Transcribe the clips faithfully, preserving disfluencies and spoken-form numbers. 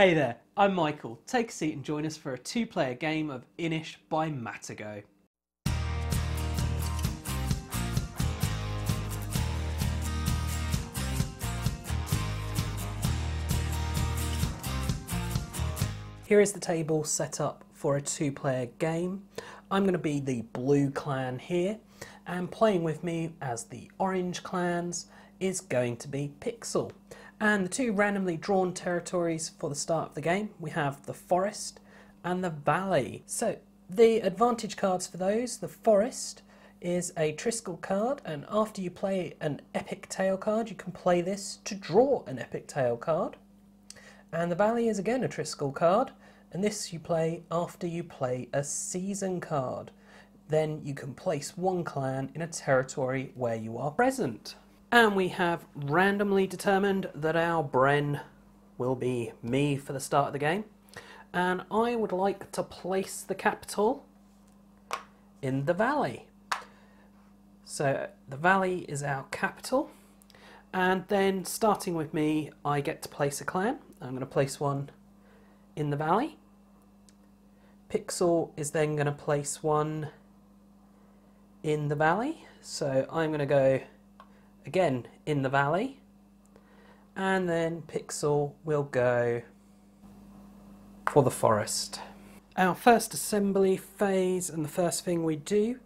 Hey there, I'm Michael. Take a seat and join us for a two-player game of Inis by Matagot. Here is the table set up for a two-player game. I'm going to be the blue clan here, and playing with me as the orange clans is going to be Pixel. And the two randomly drawn territories for the start of the game, we have the forest and the valley. So the advantage cards for those, the forest is a triskel card, and after you play an epic tale card you can play this to draw an epic tale card. And the valley is again a triskel card, and this you play after you play a season card. Then you can place one clan in a territory where you are present. And we have randomly determined that our Bren will be me for the start of the game. And I would like to place the capital in the valley. So the valley is our capital. And then starting with me, I get to place a clan. I'm going to place one in the valley. Pixel is then going to place one in the valley. So I'm going to go again in the valley, and then Pixel will go for the forest. Our first assembly phase, and the first thing we do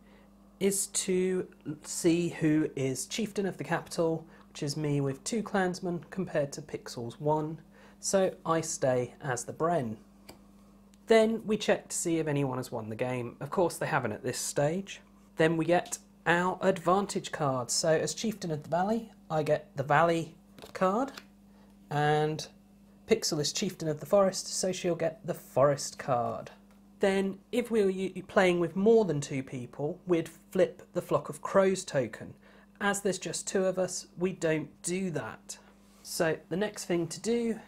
is to see who is chieftain of the capital, which is me with two clansmen compared to Pixel's one, so I stay as the Bren. Then we check to see if anyone has won the game. Of course they haven't at this stage. Then we get our advantage card. So as Chieftain of the Valley, I get the Valley card, and Pixel is Chieftain of the Forest, so she'll get the Forest card. Then, if we were playing with more than two people, we'd flip the Flock of Crows token. As there's just two of us, we don't do that. So the next thing to do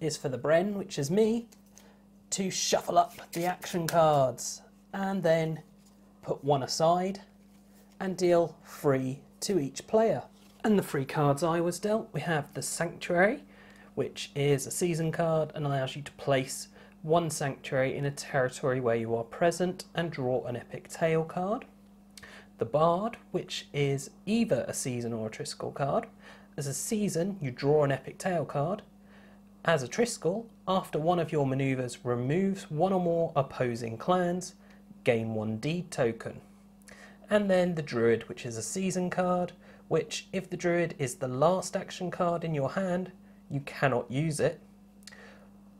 is for the Bren, which is me, to shuffle up the action cards, and then put one aside and deal three to each player. And the three cards I was dealt, we have the Sanctuary, which is a season card and allows you to place one sanctuary in a territory where you are present and draw an epic tale card. The Bard, which is either a season or a triskel card. As a season, you draw an epic tale card. As a triskel, after one of your maneuvers removes one or more opposing clans, gain one deed token. And then the Druid, which is a season card, which if the Druid is the last action card in your hand, you cannot use it.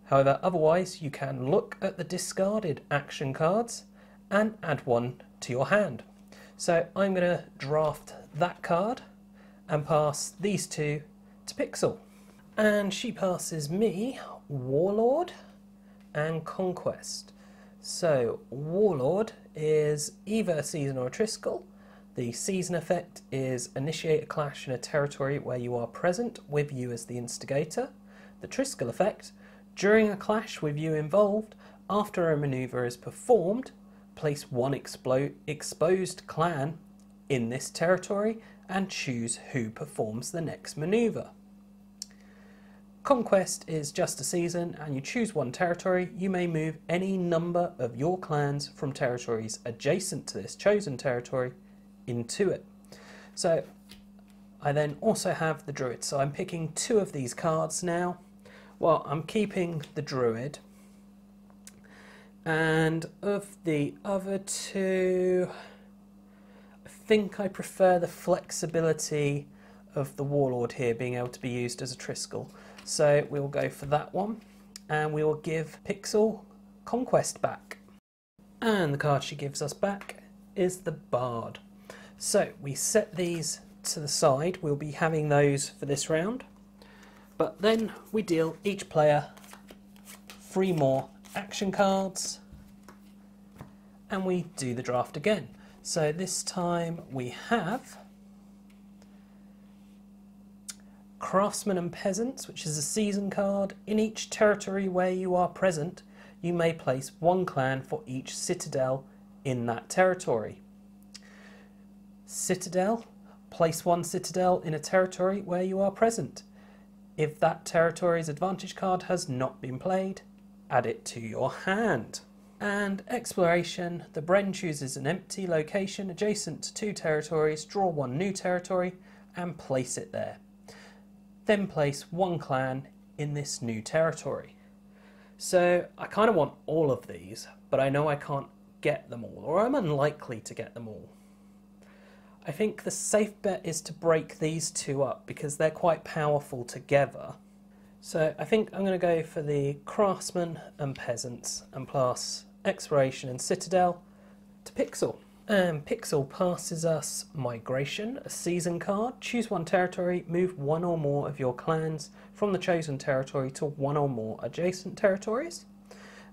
However, otherwise you can look at the discarded action cards and add one to your hand. So I'm going to draft that card and pass these two to Pixel. And she passes me Warlord and Conquest. So Warlord is either a season or a triskel. The season effect is initiate a clash in a territory where you are present with you as the instigator. The triskel effect, during a clash with you involved, after a maneuver is performed, place one expo exposed clan in this territory and choose who performs the next maneuver. Conquest is just a season, and you choose one territory. You may move any number of your clans from territories adjacent to this chosen territory into it. So I then also have the Druid. So I'm picking two of these cards now. Well, I'm keeping the Druid. And of the other two, I think I prefer the flexibility of the Warlord here being able to be used as a triskel. So we'll go for that one, and we will give Pixel Conquest back. And the card she gives us back is the Bard. So we set these to the side. We'll be having those for this round. But then we deal each player three more action cards, and we do the draft again. So this time we have Craftsmen and Peasants, which is a season card. In each territory where you are present, you may place one clan for each citadel in that territory. Citadel, place one citadel in a territory where you are present. If that territory's advantage card has not been played, add it to your hand. And Exploration, the Bren chooses an empty location adjacent to two territories, draw one new territory and place it there. Then place one clan in this new territory. So I kind of want all of these, but I know I can't get them all, or I'm unlikely to get them all. I think the safe bet is to break these two up because they're quite powerful together. So I think I'm going to go for the Craftsmen and Peasants and plus Exploration and Citadel to Pixel. And Pixel passes us Migration, a season card. Choose one territory, move one or more of your clans from the chosen territory to one or more adjacent territories.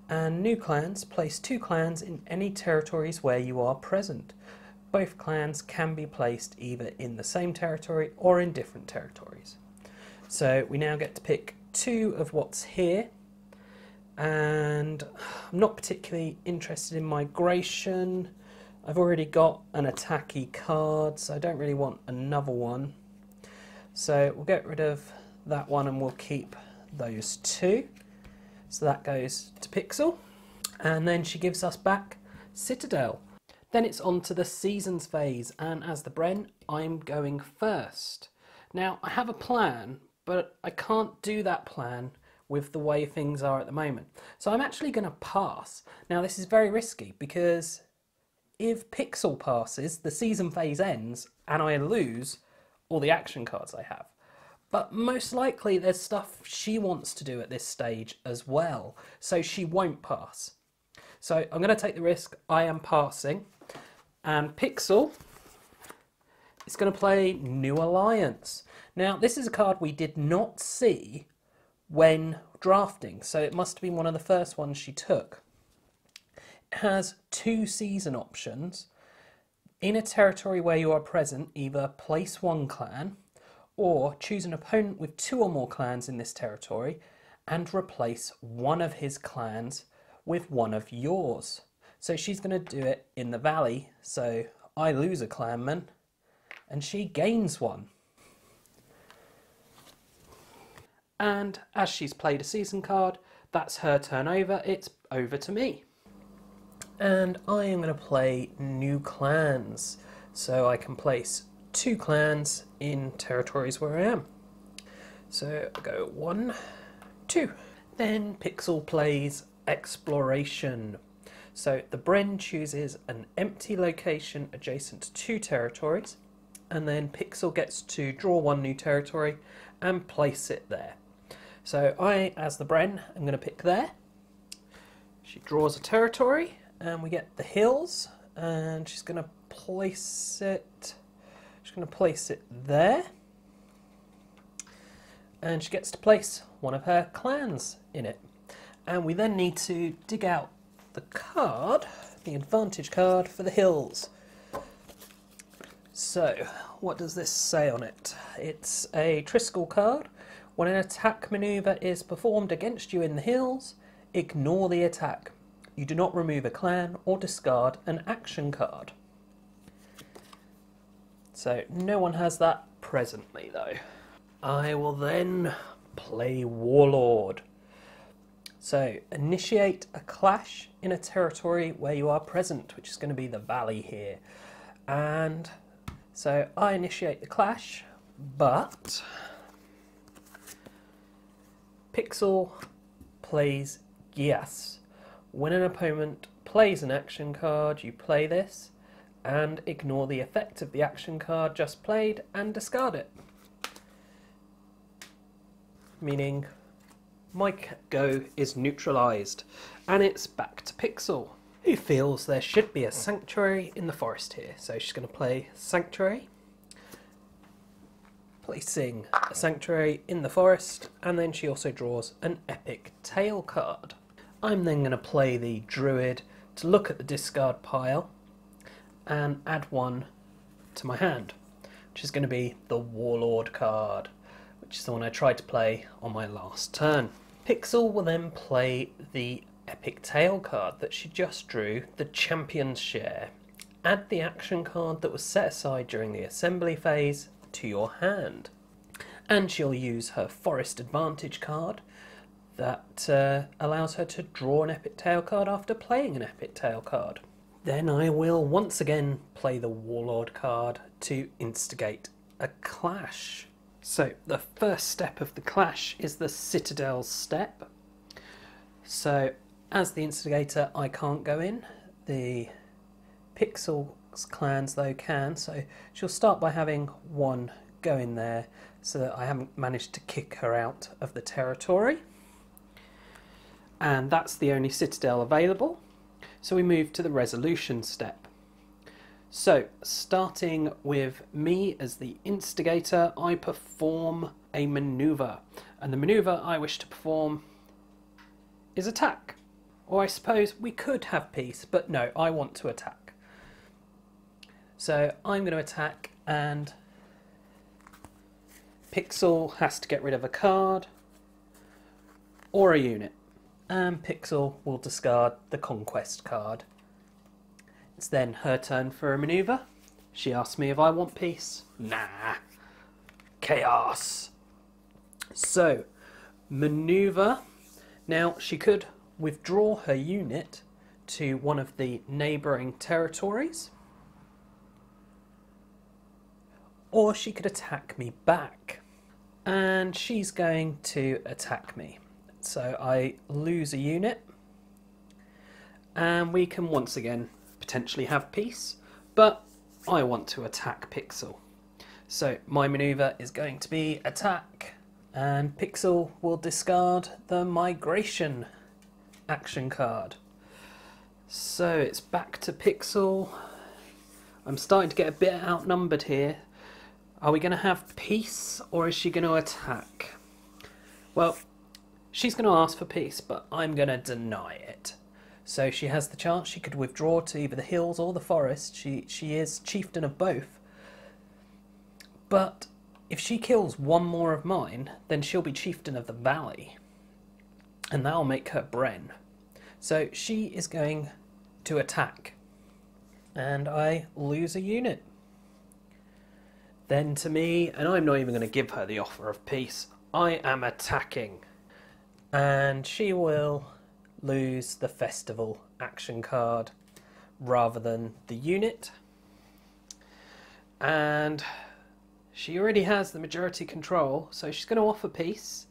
And New Clans, place two clans in any territories where you are present. Both clans can be placed either in the same territory or in different territories. So we now get to pick two of what's here, and I'm not particularly interested in Migration. I've already got an attacky card, so I don't really want another one. So we'll get rid of that one and we'll keep those two. So that goes to Pixel, and then she gives us back Citadel. Then it's on to the seasons phase, and as the Bren, I'm going first. Now I have a plan, but I can't do that plan with the way things are at the moment. So I'm actually going to pass. Now this is very risky because if Pixel passes, the season phase ends and I lose all the action cards I have. But most likely there's stuff she wants to do at this stage as well, so she won't pass. So I'm going to take the risk, I am passing, and Pixel is going to play New Alliance. Now this is a card we did not see when drafting, so it must have been one of the first ones she took. It has two season options. In a territory where you are present, either place one clan, or choose an opponent with two or more clans in this territory and replace one of his clans with one of yours. So she's going to do it in the valley, so I lose a clanman and she gains one. And as she's played a season card, that's her turn over, it's over to me. And I am going to play New Clans, so I can place two clans in territories where I am. So I go one, two. Then Pixel plays Exploration. So the Bren chooses an empty location adjacent to two territories, and then Pixel gets to draw one new territory and place it there. So I, as the Bren, I'm going to pick there. She draws a territory and we get the hills, and she's going to place it she's going to place it there, and she gets to place one of her clans in it. And we then need to dig out the card, the advantage card for the hills. So what does this say on it? It's a Triskel card. When an attack maneuver is performed against you in the hills, ignore the attack. You do not remove a clan or discard an action card. So no one has that presently though. I will then play Warlord. So, initiate a clash in a territory where you are present, which is going to be the valley here. And so I initiate the clash, but Pixel plays Geas. When an opponent plays an action card, you play this and ignore the effect of the action card just played and discard it. Meaning my go is neutralised, and it's back to Pixel, who feels there should be a sanctuary in the forest here. So she's going to play Sanctuary, placing a sanctuary in the forest, and then she also draws an epic tale card. I'm then going to play the Druid to look at the discard pile and add one to my hand, which is going to be the Warlord card, which is the one I tried to play on my last turn. Pixel will then play the epic tale card that she just drew, the Champion's Share. Add the action card that was set aside during the assembly phase to your hand. and she'll use her Forest Advantage card that uh, allows her to draw an Epic Tale card after playing an Epic Tale card. Then I will once again play the Warlord card to instigate a clash. So the first step of the clash is the Citadel step. So as the instigator I can't go in, the Pixel's clans though can, so she'll start by having one go in there so that I haven't managed to kick her out of the territory. And that's the only Citadel available. So we move to the resolution step. So starting with me as the instigator, I perform a manoeuvre. And the manoeuvre I wish to perform is attack. Or I suppose we could have peace, but no, I want to attack. So I'm going to attack, and Pixel has to get rid of a card or a unit. And Pixel will discard the Conquest card. It's then her turn for a manoeuvre. She asks me if I want peace. Nah. Chaos. So, manoeuvre. Now, she could withdraw her unit to one of the neighbouring territories. Or she could attack me back. And she's going to attack me. So I lose a unit, and we can once again potentially have peace, but I want to attack Pixel. So my manoeuvre is going to be attack, and Pixel will discard the Migration action card. So it's back to Pixel. I'm starting to get a bit outnumbered here. Are we going to have peace, or is she going to attack? Well, she's going to ask for peace, but I'm going to deny it. So she has the chance. She could withdraw to either the hills or the forest. She, she is chieftain of both. But if she kills one more of mine, then she'll be chieftain of the valley. And that'll make her Bren. So she is going to attack. And I lose a unit. Then to me, and I'm not even going to give her the offer of peace, I am attacking. And she will lose the Festival action card rather than the unit. And she already has the majority control, so she's going to offer peace.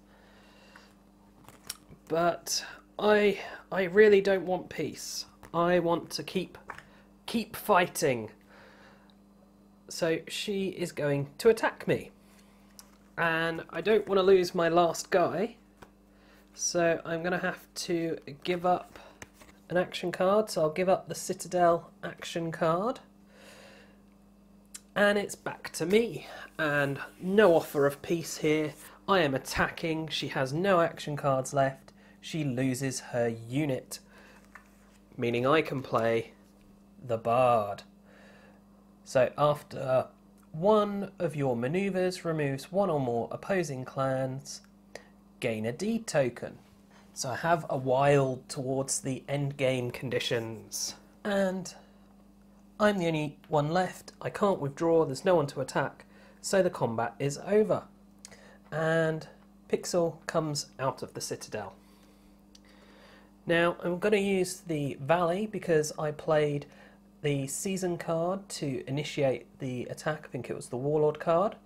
But I I really don't want peace. I want to keep keep fighting. So she is going to attack me. And I don't want to lose my last guy. So I'm going to have to give up an action card, so I'll give up the Citadel action card. And it's back to me, and no offer of peace here. I am attacking, she has no action cards left, she loses her unit, meaning I can play the Bard. So after one of your manoeuvres removes one or more opposing clans, gain a deed token. So I have a wild towards the end game conditions, and I'm the only one left. I can't withdraw, there's no one to attack, so the combat is over. And Pixel comes out of the Citadel. Now I'm going to use the Valley because I played the Season card to initiate the attack. I think it was the Warlord card,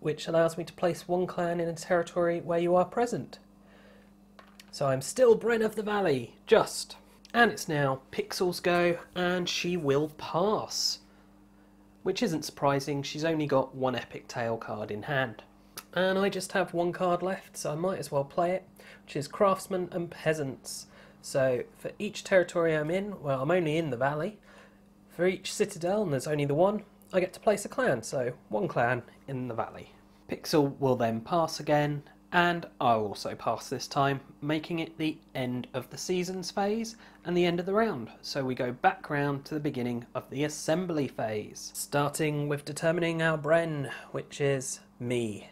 which allows me to place one clan in a territory where you are present. So I'm still Bren of the Valley, just. And it's now Pixel's go, and she will pass. Which isn't surprising, she's only got one Epic Tale card in hand. And I just have one card left, so I might as well play it, which is Craftsmen and Peasants. So for each territory I'm in, well, I'm only in the Valley, for each Citadel, and there's only the one, I get to place a clan, so one clan in the Valley. Pixel will then pass again, and I'll also pass this time, making it the end of the Seasons phase and the end of the round, so we go back round to the beginning of the Assembly phase, starting with determining our Bren, which is me.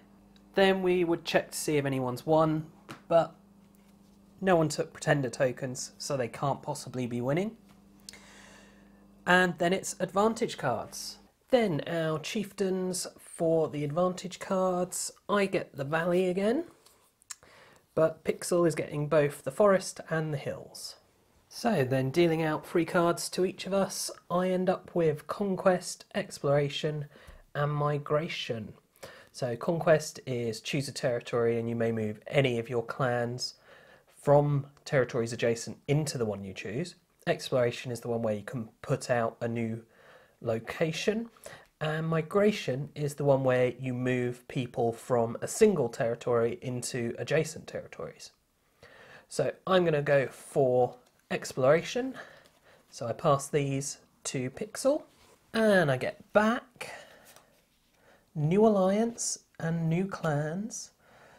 Then we would check to see if anyone's won, but no one took Pretender tokens, so they can't possibly be winning. And then it's advantage cards. Then our chieftains for the advantage cards. I get the valley again, but Pixel is getting both the forest and the hills. So then, dealing out three cards to each of us, I end up with Conquest, Exploration and Migration. So Conquest is choose a territory and you may move any of your clans from territories adjacent into the one you choose. Exploration is the one where you can put out a new location, and Migration is the one where you move people from a single territory into adjacent territories. So I'm going to go for Exploration, so I pass these to Pixel, and I get back New Alliance and New Clans,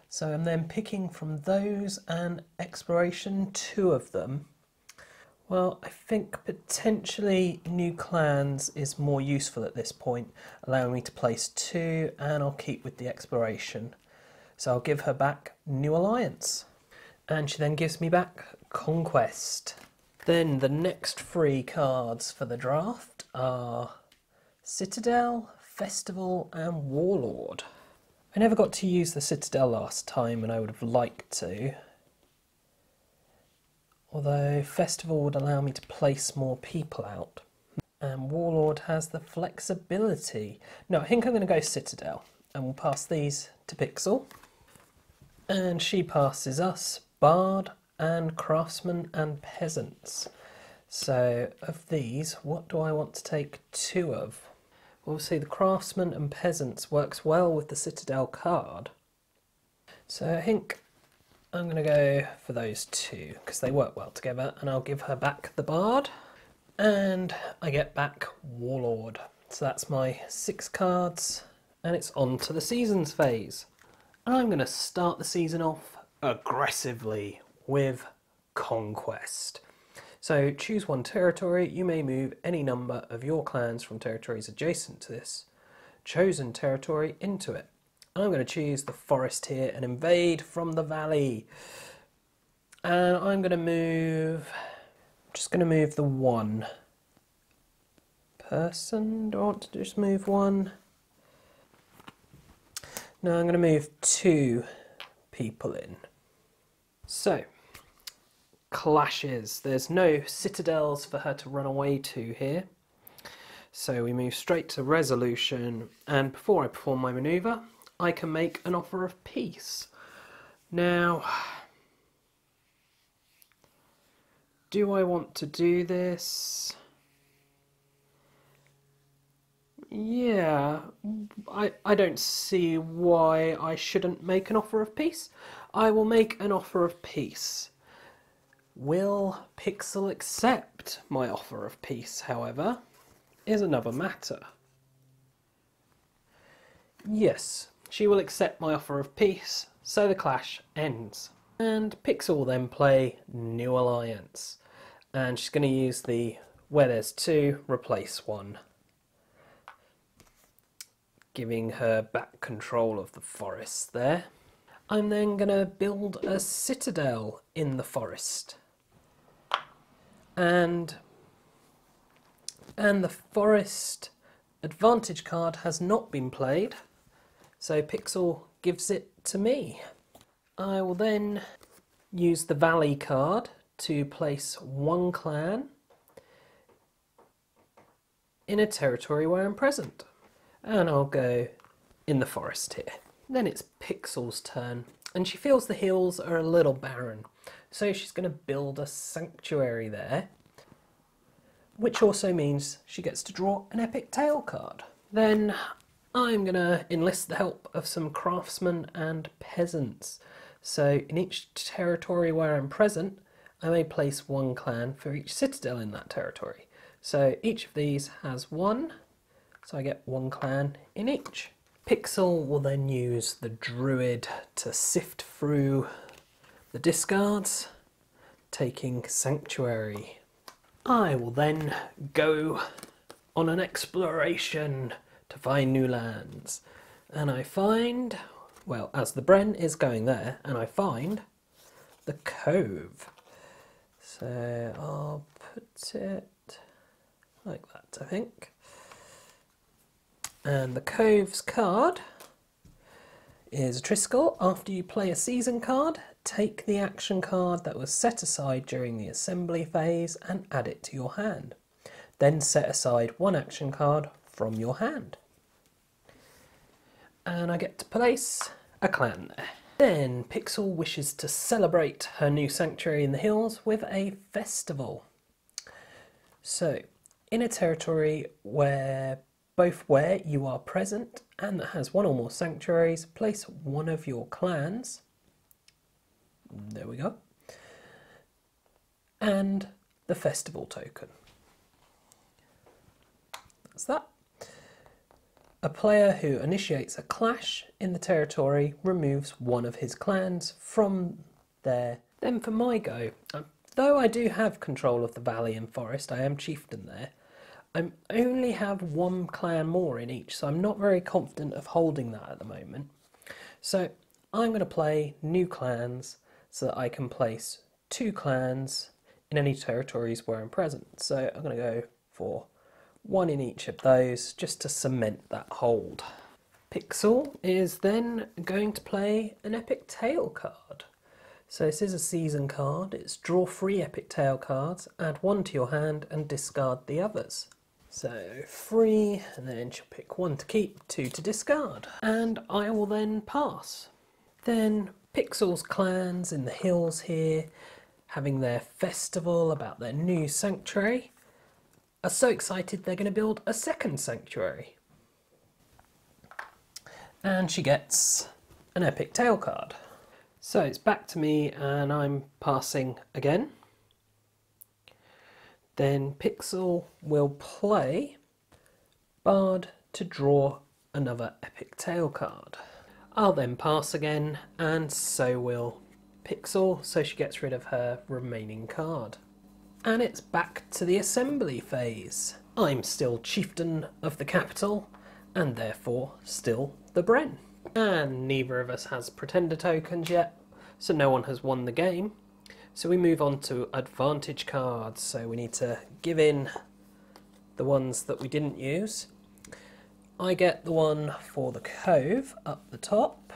so I'm then picking from those and Exploration, two of them. Well, I think potentially New Clans is more useful at this point, allowing me to place two, and I'll keep with the Exploration. So I'll give her back New Alliance, and she then gives me back Conquest. Then the next three cards for the draft are Citadel, Festival and Warlord. I never got to use the Citadel last time and I would have liked to, although Festival would allow me to place more people out. And Warlord has the flexibility. No, I think I'm going to go Citadel, and we'll pass these to Pixel. And she passes us Bard and Craftsmen and Peasants. So of these, what do I want to take two of? We'll see the Craftsmen and Peasants works well with the Citadel card. So I think I'm going to go for those two because they work well together, and I'll give her back the Bard and I get back Warlord. So that's my six cards, and it's on to the seasons phase. And I'm going to start the season off aggressively with Conquest. So choose one territory, you may move any number of your clans from territories adjacent to this chosen territory into it. I'm going to choose the forest here and invade from the valley, and I'm going to move, I'm just going to move the one person. Do I want to just move one? No, I'm going to move two people in. So clashes, there's no citadels for her to run away to here, so we move straight to resolution, and before I perform my manoeuvre I can make an offer of peace. Now, do I want to do this? Yeah, I, I don't see why I shouldn't make an offer of peace. I will make an offer of peace. Will Pixel accept my offer of peace, however, is another matter. Yes. She will accept my offer of peace, so the clash ends. And Pixel will then play New Alliance, and she's going to use the where there's two, replace one, giving her back control of the forest there. I'm then going to build a citadel in the forest, and and the forest advantage card has not been played. So Pixel gives it to me. I will then use the Valley card to place one clan in a territory where I'm present. And I'll go in the forest here. Then it's Pixel's turn, and she feels the hills are a little barren. So she's going to build a sanctuary there, which also means she gets to draw an epic tale card. Then I'm going to enlist the help of some craftsmen and peasants. So in each territory where I'm present, I may place one clan for each citadel in that territory. So each of these has one, so I get one clan in each. Pixel will then use the Druid to sift through the discards, taking Sanctuary. I will then go on an exploration to find new lands, and I find, well, as the Bren is going there, and I find the cove. So I'll put it like that, I think, And the Cove's card is Triskel. After you play a season card, take the action card that was set aside during the assembly phase and add it to your hand. Then set aside one action card from your hand. And I get to place a clan there. Then Pixel wishes to celebrate her new sanctuary in the hills with a festival. So, in a territory where both where you are present and that has one or more sanctuaries, place one of your clans. There we go. And the festival token. That's that. A player who initiates a clash in the territory removes one of his clans from there. Then for my go, um, though I do have control of the valley and forest, I am chieftain there, I only have one clan more in each, so I'm not very confident of holding that at the moment. So I'm going to play new clans so that I can place two clans in any territories where I'm present. So I'm going to go for one in each of those, just to cement that hold. Pixel is then going to play an Epic Tale card. So this is a season card. It's draw three Epic Tale cards, add one to your hand and discard the others. So three, and then she'll pick one to keep, two to discard. And I will then pass. Then Pixel's clans in the hills here, having their festival about their new sanctuary, are so excited they're going to build a second sanctuary. And she gets an Epic Tale card. So it's back to me and I'm passing again. Then Pixel will play Bard to draw another Epic Tale card. I'll then pass again and so will Pixel, so she gets rid of her remaining card. And it's back to the assembly phase. I'm still chieftain of the capital, and therefore still the Bren. And neither of us has pretender tokens yet, so no one has won the game. So we move on to advantage cards, so we need to give in the ones that we didn't use. I get the one for the cove up the top,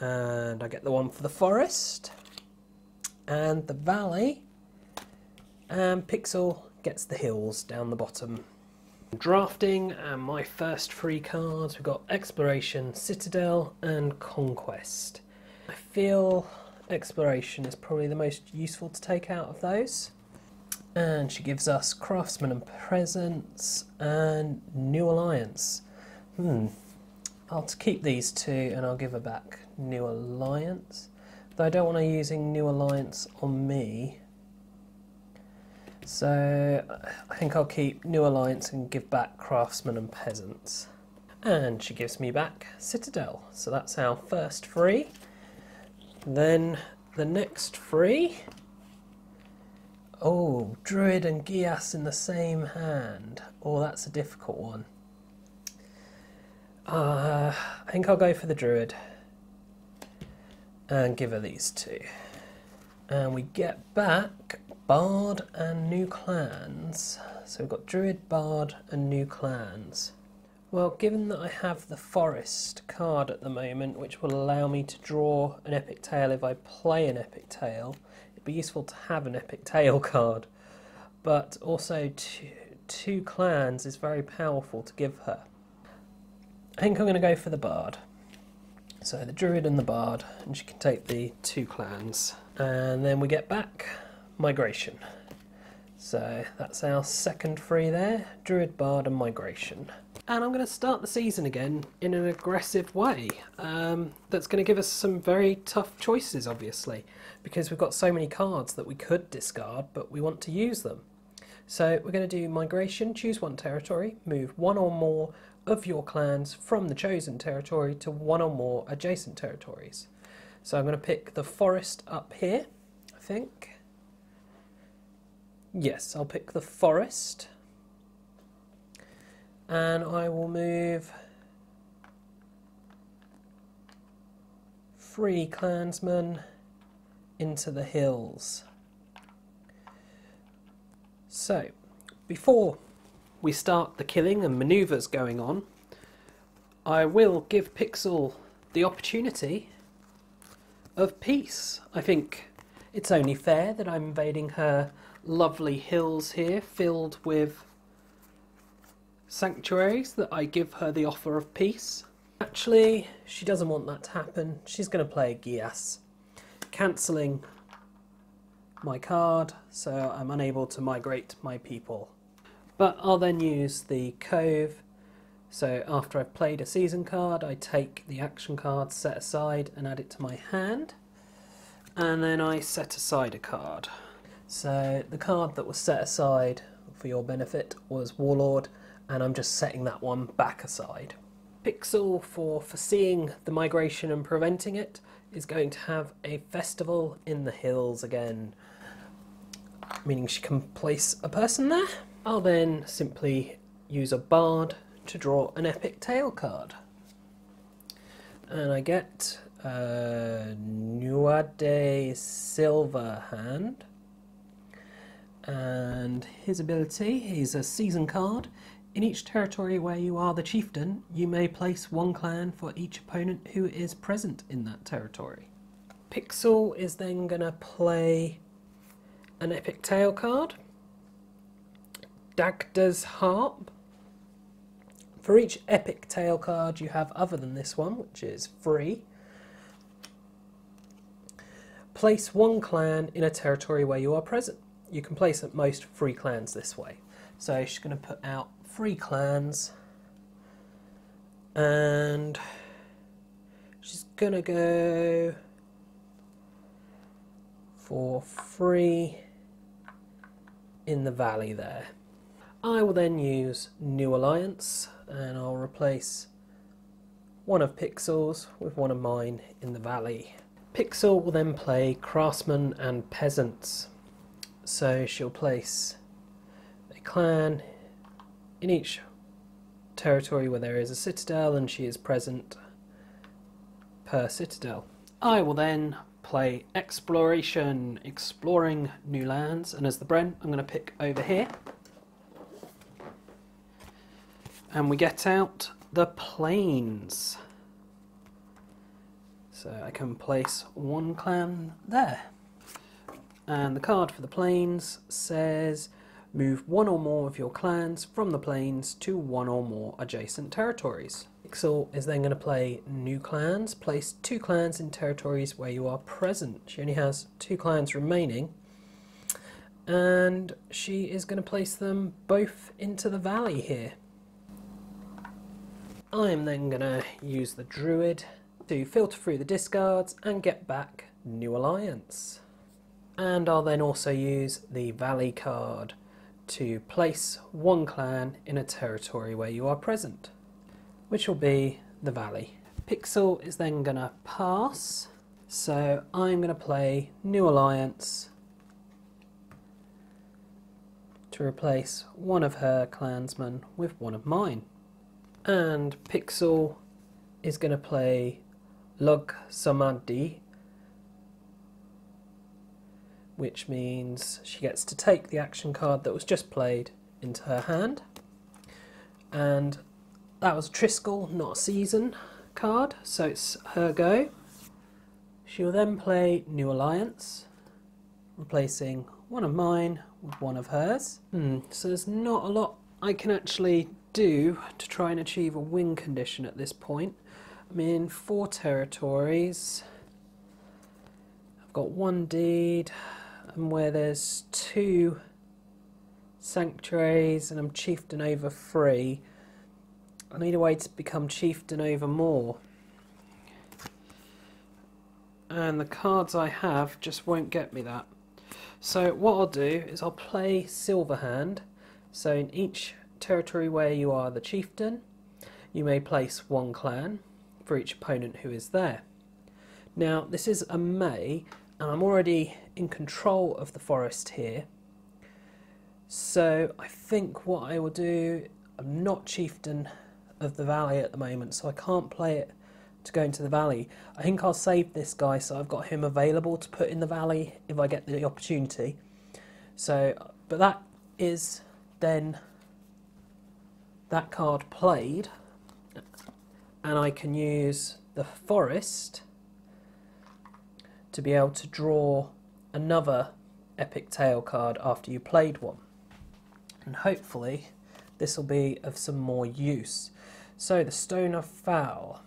and I get the one for the forest, and the valley. And Pixel gets the hills down the bottom. Drafting, and my first three cards, we've got Exploration, Citadel and Conquest. I feel Exploration is probably the most useful to take out of those. And she gives us Craftsmen and Peasants and New Alliance. Hmm, I'll keep these two and I'll give her back New Alliance. Though I don't want her using New Alliance on me. So I think I'll keep New Alliance and give back Craftsmen and Peasants. And she gives me back Citadel. So that's our first three. Then the next three. Oh, Druid and Geas in the same hand. Oh, that's a difficult one. Uh, I think I'll go for the Druid. And give her these two. And we get back Bard and New Clans. So we've got Druid, Bard and New Clans. Well, given that I have the Forest card at the moment, which will allow me to draw an Epic Tale if I play an Epic Tale, it'd be useful to have an Epic Tale card. But also two, two clans is very powerful to give her. I think I'm going to go for the Bard. So the Druid and the Bard, and she can take the two clans. And then we get back Migration. So that's our second three there, Druid, Bard and Migration. And I'm going to start the season again in an aggressive way. Um, that's going to give us some very tough choices, obviously, because we've got so many cards that we could discard, but we want to use them. So we're going to do Migration, choose one territory, move one or more of your clans from the chosen territory to one or more adjacent territories. So I'm going to pick the forest up here, I think. Yes, I'll pick the forest and I will move three clansmen into the hills. So, before we start the killing and manoeuvres going on, I will give Pixel the opportunity of peace. I think it's only fair that I'm invading her lovely hills here filled with sanctuaries, that I give her the offer of peace. Actually, she doesn't want that to happen. She's going to play Geas, cancelling my card, so I'm unable to migrate my people. But I'll then use the cove, so after I've played a season card, I take the action card set aside and add it to my hand, and then I set aside a card. So the card that was set aside for your benefit was Warlord, and I'm just setting that one back aside. Pixel, for foreseeing the migration and preventing it, is going to have a festival in the hills again, meaning she can place a person there. I'll then simply use a bard to draw an epic tale card, and I get uh, Nuada Silver Hand, and his ability is a season card. In each territory where you are the Chieftain, you may place one clan for each opponent who is present in that territory. Pixel is then going to play an epic tale card, Dagda's Harp. For each epic tale card you have other than this one, which is free, place one clan in a territory where you are present. You can place at most three clans this way. So she's going to put out three clans, and she's going to go for free in the valley there. I will then use New Alliance, and I'll replace one of Pixel's with one of mine in the valley. Pixel will then play Craftsmen and Peasants, so she'll place a clan in each territory where there is a citadel, and she is present per citadel. I will then play Exploration, exploring new lands, and as the Bren I'm going to pick over here, and we get out the plains, so I can place one clan there. And the card for the plains says move one or more of your clans from the plains to one or more adjacent territories. Pixel is then going to play New Clans. Place two clans in territories where you are present. She only has two clans remaining, and she is going to place them both into the valley here. I am then going to use the Druid to filter through the discards and get back New Alliance. And I'll then also use the Valley card to place one clan in a territory where you are present, which will be the valley. Pixel is then gonna pass, so I'm gonna play New Alliance to replace one of her clansmen with one of mine. And Pixel is gonna play Lug Samadhi, which means she gets to take the action card that was just played into her hand. And that was a triskel, not a season card, so it's her go. She will then play New Alliance, replacing one of mine with one of hers. Hmm, so there's not a lot I can actually do to try and achieve a win condition at this point. I'm in four territories, I've got one deed, and where there's two sanctuaries, and I'm chieftain over three. I need a way to become chieftain over more, and the cards I have just won't get me that. So what I'll do is I'll play Silver Hand, so in each territory where you are the chieftain, you may place one clan for each opponent who is there. Now this is a may, and I'm already in control of the forest here, so I think what I will do, I'm not chieftain of the valley at the moment, so I can't play it to go into the valley. I think I'll save this guy, so I've got him available to put in the valley if I get the opportunity. So, but that is then that card played, and I can use the forest to be able to draw another epic tale card after you played one. And hopefully this will be of some more use. So the Stone of Fowl,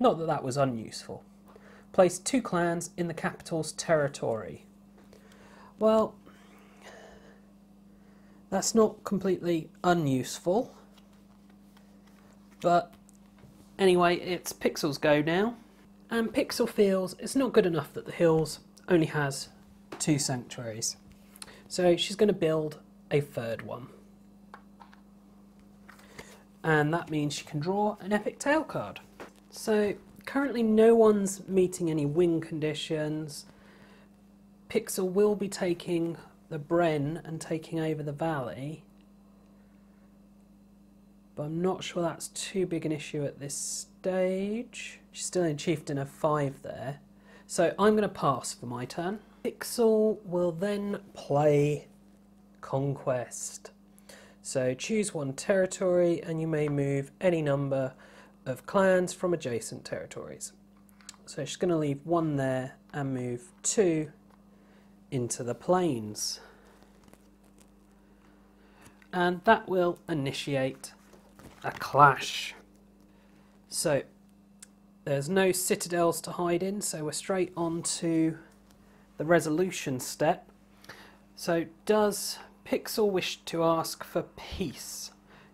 not that that was unuseful. Place two clans in the capital's territory. Well, that's not completely unuseful, but anyway, it's Pixel's go now, and Pixel feels it's not good enough that the Hills only has two sanctuaries, so she's going to build a third one, and that means she can draw an epic tale card. So currently no one's meeting any win conditions. Pixel will be taking the Bren and taking over the valley, but I'm not sure that's too big an issue at this stage. She's still in Chieftain of five there, so I'm going to pass for my turn. Pixel will then play Conquest. So choose one territory and you may move any number of clans from adjacent territories. So she's going to leave one there and move two into the plains, and that will initiate a clash. So there's no citadels to hide in, so we're straight on to the resolution step. So does Pixel wish to ask for peace?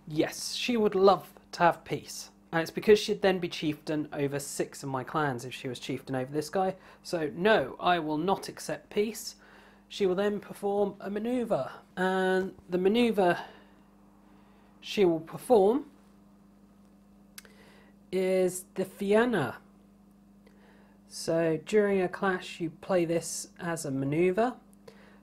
Yes, she would love to have peace. And it's because she'd then be chieftain over six of my clans if she was chieftain over this guy. So no, I will not accept peace. She will then perform a manoeuvre. And the manoeuvre she will perform is the Fianna. So during a clash you play this as a manoeuvre.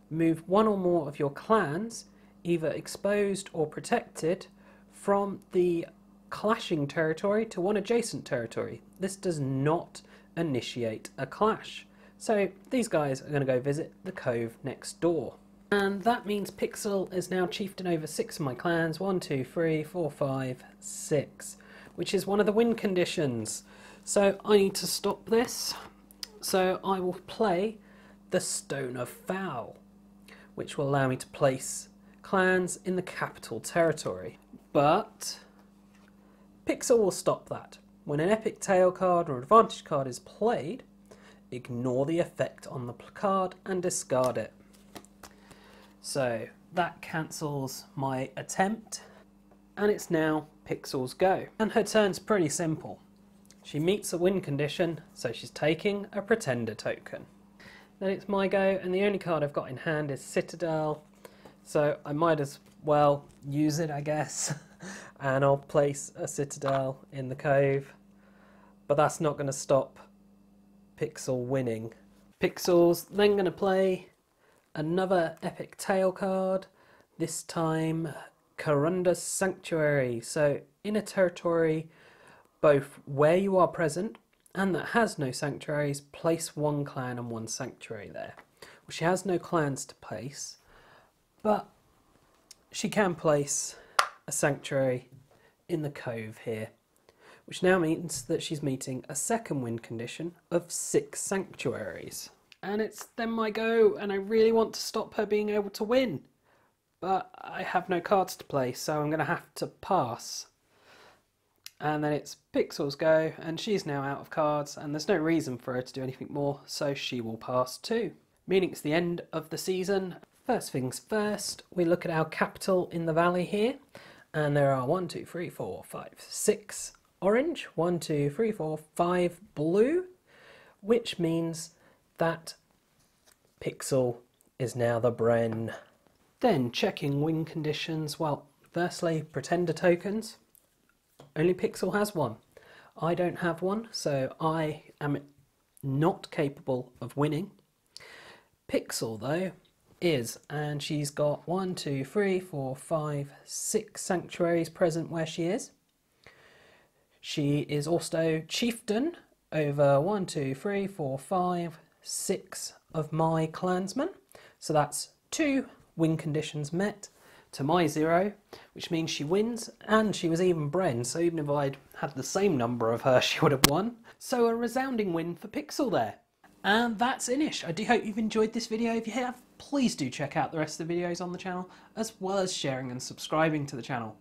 Move one or more of your clans, either exposed or protected, from the clashing territory to one adjacent territory. This does not initiate a clash. So these guys are going to go visit the cove next door. And that means Pixel is now chieftain over six of my clans. One, two, three, four, five, six. Which is one of the win conditions. So I need to stop this. So I will play the Stone of Fowl, which will allow me to place clans in the capital territory. But Pixel will stop that. When an epic tale card or advantage card is played, ignore the effect on the card and discard it. So that cancels my attempt, and it's now Pixel's go. And her turn's pretty simple. She meets a win condition, so she's taking a pretender token. Then it's my go, and the only card I've got in hand is Citadel, so I might as well use it, I guess. And I'll place a citadel in the cove, but that's not going to stop Pixel winning. Pixel's then going to play another epic tale card, this time Corunda's Sanctuary. So in a territory both where you are present and that has no sanctuaries, place one clan and one sanctuary there. Well, she has no clans to place, but she can place a sanctuary in the cove here, which now means that she's meeting a second win condition of six sanctuaries. And it's then my go, and I really want to stop her being able to win, but I have no cards to play, so I'm going to have to pass. And then it's Pixel's go, and she's now out of cards, and there's no reason for her to do anything more, so she will pass too, meaning it's the end of the season. First things first, we look at our capital in the valley here. And there are one, two, three, four, five, six orange, one, two, three, four, five blue, which means that Pixel is now the Bren. Then checking win conditions, well, firstly, pretender tokens. Only Pixel has one. I don't have one, so I am not capable of winning. Pixel, though, is, and she's got one, two, three, four, five, six sanctuaries present where she is. She is also chieftain over one, two, three, four, five, six of my clansmen. So that's two win conditions met, to my zero, which means she wins, and she was even Bren, so even if I'd had the same number of her, she would have won. So a resounding win for Pixel there. And that's Inish. I do hope you've enjoyed this video. If you have, please do check out the rest of the videos on the channel, as well as sharing and subscribing to the channel.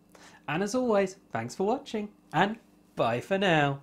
And as always, thanks for watching, and bye for now.